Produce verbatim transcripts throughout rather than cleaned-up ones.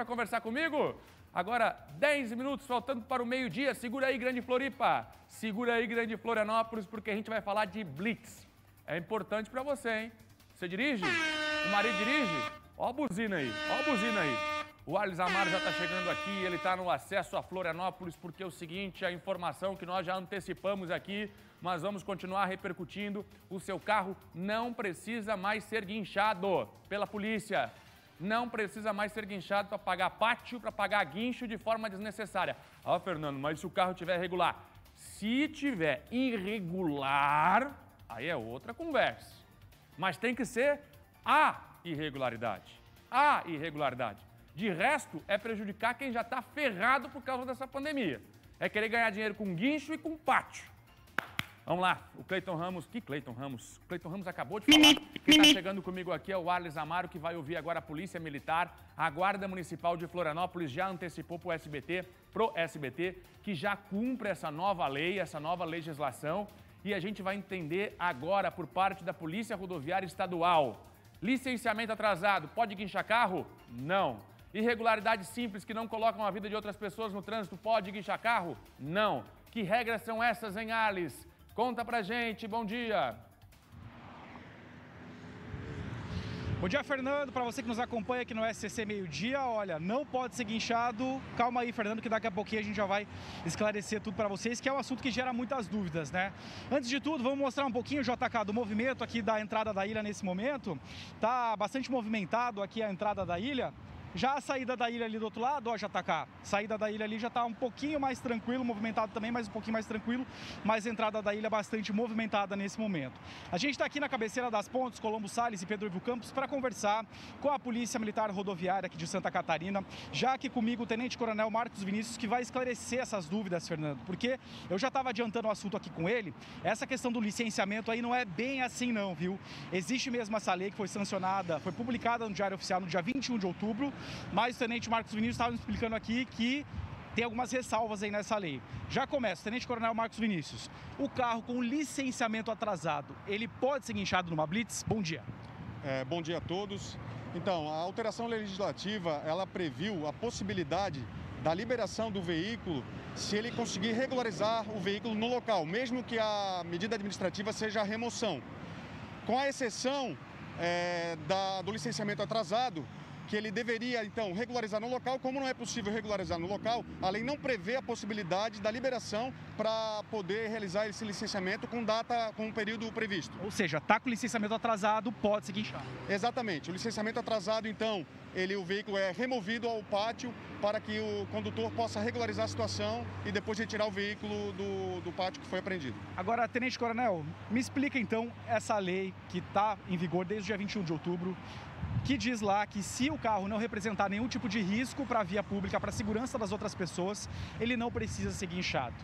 para conversar comigo. Agora, dez minutos faltando para o meio-dia. Segura aí, Grande Floripa. Segura aí, Grande Florianópolis, porque a gente vai falar de blitz. É importante para você, hein? Você dirige? O marido dirige? Ó a buzina aí, ó a buzina aí. O Arles Amaro já está chegando aqui, ele está no acesso a Florianópolis, porque é o seguinte, a informação que nós já antecipamos aqui, mas vamos continuar repercutindo, o seu carro não precisa mais ser guinchado pela polícia. Não precisa mais ser guinchado para pagar pátio, para pagar guincho de forma desnecessária. Ah, Fernando, mas se o carro tiver regular? Se tiver irregular, aí é outra conversa. Mas tem que ser a irregularidade. A irregularidade. De resto, é prejudicar quem já está ferrado por causa dessa pandemia. É querer ganhar dinheiro com guincho e com pátio. Vamos lá, o Cleiton Ramos, que Cleiton Ramos? O Cleiton Ramos acabou de falar. Quem está chegando comigo aqui é o Arles Amaro, que vai ouvir agora a Polícia Militar. A Guarda Municipal de Florianópolis já antecipou para o S B T, pro S B T, que já cumpre essa nova lei, essa nova legislação. E a gente vai entender agora por parte da Polícia Rodoviária Estadual. Licenciamento atrasado, pode guinchar carro? Não. Irregularidades simples que não colocam a vida de outras pessoas no trânsito, pode guinchar carro? Não. Que regras são essas, hein, Arles? Conta pra gente, bom dia! Bom dia, Fernando, para você que nos acompanha aqui no S C C Meio Dia, olha, não pode ser guinchado, calma aí, Fernando, que daqui a pouquinho a gente já vai esclarecer tudo para vocês, que é um assunto que gera muitas dúvidas, né? Antes de tudo, vamos mostrar um pouquinho o J K do movimento aqui da entrada da ilha nesse momento, tá bastante movimentado aqui a entrada da ilha. Já a saída da ilha ali do outro lado, ó, já tá cá. Saída da ilha ali já tá um pouquinho mais tranquilo, movimentado também, mas um pouquinho mais tranquilo. Mas a entrada da ilha bastante movimentada nesse momento. A gente está aqui na Cabeceira das Pontes, Colombo Salles e Pedro Ivo Campos, para conversar com a Polícia Militar Rodoviária aqui de Santa Catarina. Já aqui comigo o Tenente Coronel Marcos Vinícius, que vai esclarecer essas dúvidas, Fernando. Porque eu já estava adiantando o assunto aqui com ele. Essa questão do licenciamento aí não é bem assim não, viu? Existe mesmo essa lei que foi sancionada, foi publicada no Diário Oficial no dia vinte e um de outubro. Mas o Tenente Marcos Vinícius estava nos explicando aqui que tem algumas ressalvas aí nessa lei. Já começa, Tenente Coronel Marcos Vinícius, o carro com licenciamento atrasado, ele pode ser guinchado numa blitz? Bom dia. É, bom dia a todos. Então, a alteração legislativa, ela previu a possibilidade da liberação do veículo se ele conseguir regularizar o veículo no local, mesmo que a medida administrativa seja a remoção. Com a exceção é, da, do licenciamento atrasado, que ele deveria, então, regularizar no local. Como não é possível regularizar no local, a lei não prevê a possibilidade da liberação para poder realizar esse licenciamento com data, com o período previsto. Ou seja, está com o licenciamento atrasado, pode se guinchar. Exatamente. O licenciamento atrasado, então, ele, o veículo é removido ao pátio para que o condutor possa regularizar a situação e depois retirar o veículo do, do pátio que foi apreendido. Agora, Tenente Coronel, me explica, então, essa lei que está em vigor desde o dia vinte e um de outubro, que diz lá que se o carro não representar nenhum tipo de risco para a via pública, para a segurança das outras pessoas, ele não precisa ser guinchado.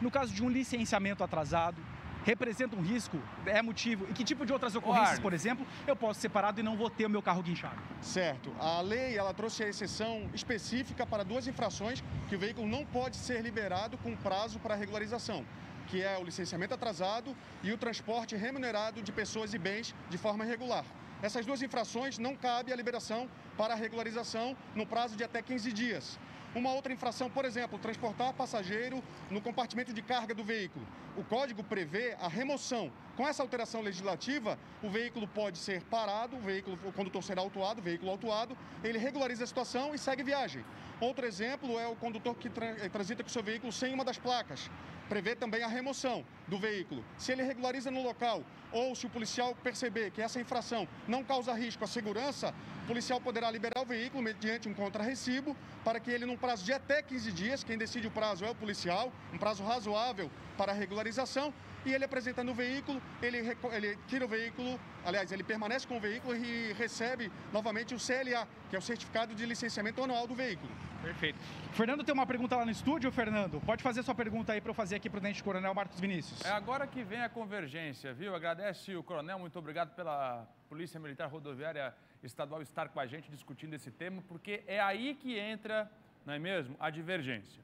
No caso de um licenciamento atrasado, representa um risco, é motivo, e que tipo de outras ocorrências, por exemplo, eu posso ser parado e não vou ter o meu carro guinchado? Certo. A lei, ela trouxe a exceção específica para duas infrações que o veículo não pode ser liberado com prazo para regularização, que é o licenciamento atrasado e o transporte remunerado de pessoas e bens de forma irregular. Essas duas infrações não cabe a liberação para regularização no prazo de até quinze dias. Uma outra infração, por exemplo, transportar passageiro no compartimento de carga do veículo. O código prevê a remoção. Com essa alteração legislativa, o veículo pode ser parado, o, veículo, o condutor será autuado, o veículo autuado, ele regulariza a situação e segue viagem. Outro exemplo é o condutor que transita com o seu veículo sem uma das placas. Prevê também a remoção do veículo. Se ele regulariza no local ou se o policial perceber que essa infração não causa risco à segurança, o policial poderá liberar o veículo mediante um contrarrecibo para que ele, num prazo de até quinze dias, quem decide o prazo é o policial, um prazo razoável para a regularização, e ele apresentando o veículo, ele, ele tira o veículo, aliás, ele permanece com o veículo e recebe novamente o C L A, que é o Certificado de Licenciamento Anual do Veículo. Perfeito. Fernando, tem uma pergunta lá no estúdio, Fernando? Pode fazer sua pergunta aí para eu fazer aqui para o Tenente Coronel Marcos Vinícius. É agora que vem a convergência, viu? Agradece o Coronel, muito obrigado pela Polícia Militar Rodoviária Estadual estar com a gente discutindo esse tema, porque é aí que entra, não é mesmo, a divergência.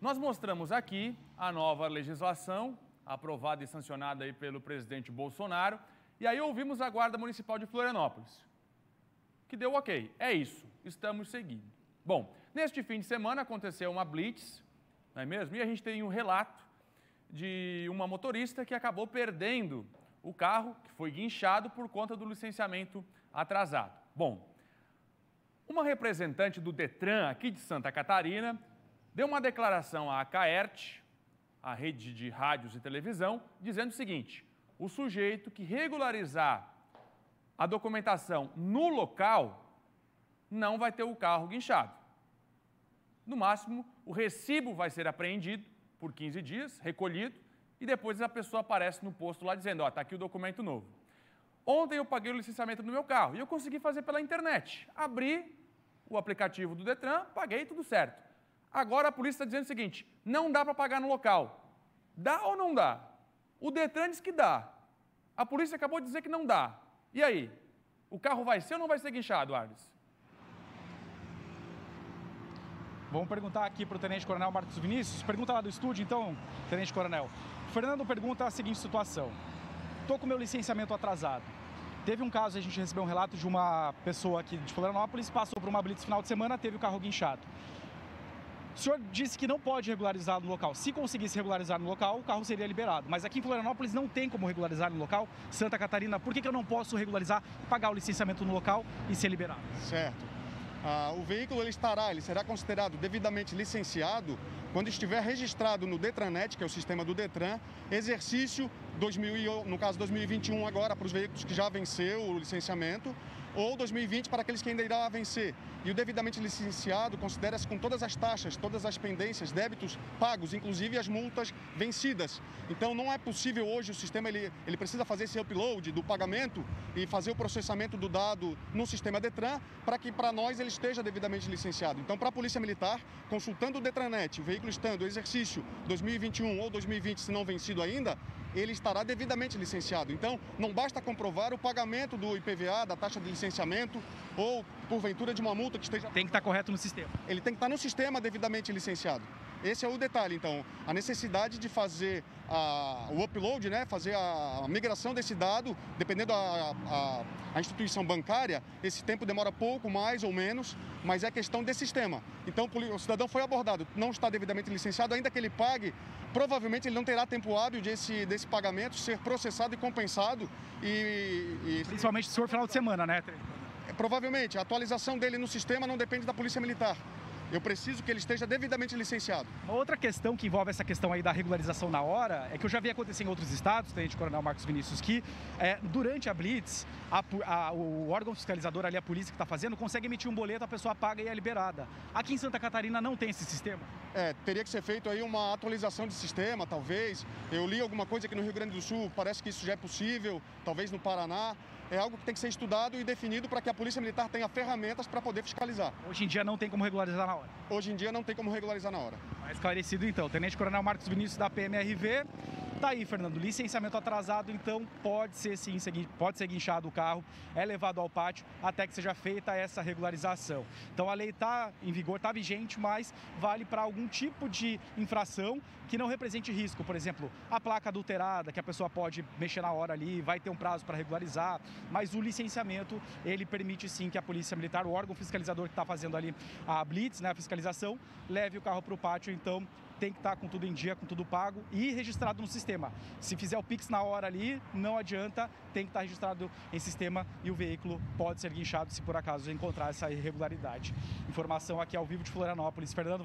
Nós mostramos aqui a nova legislação, aprovada e sancionada aí pelo presidente Bolsonaro. E aí ouvimos a Guarda Municipal de Florianópolis, que deu ok. É isso, estamos seguindo. Bom, neste fim de semana aconteceu uma blitz, não é mesmo? E a gente tem um relato de uma motorista que acabou perdendo o carro, que foi guinchado por conta do licenciamento atrasado. Bom, uma representante do Detran aqui de Santa Catarina deu uma declaração à Caerte, a rede de rádios e televisão, dizendo o seguinte: o sujeito que regularizar a documentação no local não vai ter o carro guinchado. No máximo, o recibo vai ser apreendido por quinze dias, recolhido, e depois a pessoa aparece no posto lá dizendo: ó, tá aqui o documento novo. Ontem eu paguei o licenciamento do meu carro e eu consegui fazer pela internet. Abri o aplicativo do Detran, paguei, tudo certo. Agora a polícia está dizendo o seguinte: não dá para pagar no local. Dá ou não dá? O Detran diz que dá. A polícia acabou de dizer que não dá. E aí? O carro vai ser ou não vai ser guinchado, Arles? Vamos perguntar aqui para o Tenente Coronel Marcos Vinícius. Pergunta lá do estúdio, então, Tenente Coronel. Fernando pergunta a seguinte situação. Estou com meu licenciamento atrasado. Teve um caso, a gente recebeu um relato de uma pessoa aqui de Florianópolis, passou por uma blitz no final de semana, teve o carro guinchado. O senhor disse que não pode regularizar no local. Se conseguisse regularizar no local, o carro seria liberado. Mas aqui em Florianópolis não tem como regularizar no local. Santa Catarina, por que que eu não posso regularizar, pagar o licenciamento no local e ser liberado? Certo. Ah, o veículo ele estará, ele será considerado devidamente licenciado quando estiver registrado no Detranet, que é o sistema do Detran, exercício dois mil e, no caso dois mil e vinte e um agora para os veículos que já venceu o licenciamento, ou dois mil e vinte para aqueles que ainda irá vencer. E o devidamente licenciado considera-se com todas as taxas, todas as pendências, débitos pagos, inclusive as multas vencidas. Então não é possível hoje o sistema, ele, ele precisa fazer esse upload do pagamento e fazer o processamento do dado no sistema Detran para que para nós ele esteja devidamente licenciado. Então para a Polícia Militar, consultando o Detranet, o veículo estando exercício dois mil e vinte e um ou dois mil e vinte se não vencido ainda, ele estará devidamente licenciado. Então, não basta comprovar o pagamento do I P V A, da taxa de licenciamento, ou, porventura, de uma multa que esteja... Tem que estar correto no sistema. Ele tem que estar no sistema devidamente licenciado. Esse é o detalhe, então. A necessidade de fazer a, o upload, né, fazer a, a migração desse dado, dependendo da a, a instituição bancária, esse tempo demora pouco, mais ou menos, mas é questão desse sistema. Então, o cidadão foi abordado, não está devidamente licenciado, ainda que ele pague, provavelmente ele não terá tempo hábil desse, desse pagamento ser processado e compensado. E, e... Principalmente se for final de semana, né? Provavelmente. A atualização dele no sistema não depende da Polícia Militar. Eu preciso que ele esteja devidamente licenciado. Uma outra questão que envolve essa questão aí da regularização na hora é que eu já vi acontecer em outros estados, Tenente Coronel Marcos Vinícius, que é, durante a blitz, a, a, o órgão fiscalizador ali, a polícia que está fazendo, consegue emitir um boleto, a pessoa paga e é liberada. Aqui em Santa Catarina não tem esse sistema? É, teria que ser feito aí uma atualização de sistema, talvez. Eu li alguma coisa aqui no Rio Grande do Sul, parece que isso já é possível, talvez no Paraná. É algo que tem que ser estudado e definido para que a Polícia Militar tenha ferramentas para poder fiscalizar. Hoje em dia não tem como regularizar na hora? Hoje em dia não tem como regularizar na hora. Mas esclarecido então. Tenente Coronel Marcos Vinícius da P M R V. Tá aí, Fernando. Licenciamento atrasado, então pode ser sim, pode ser guinchado o carro, é levado ao pátio até que seja feita essa regularização. Então a lei está em vigor, está vigente, mas vale para algum tipo de infração que não represente risco. Por exemplo, a placa adulterada, que a pessoa pode mexer na hora ali, vai ter um prazo para regularizar. Mas o licenciamento, ele permite sim que a Polícia Militar, o órgão fiscalizador que está fazendo ali a blitz, né, a fiscalização, leve o carro para o pátio, então tem que estar com tudo em dia, com tudo pago e registrado no sistema. Se fizer o Pix na hora ali, não adianta, tem que estar registrado em sistema e o veículo pode ser guinchado se por acaso encontrar essa irregularidade. Informação aqui ao vivo de Florianópolis. Fernando.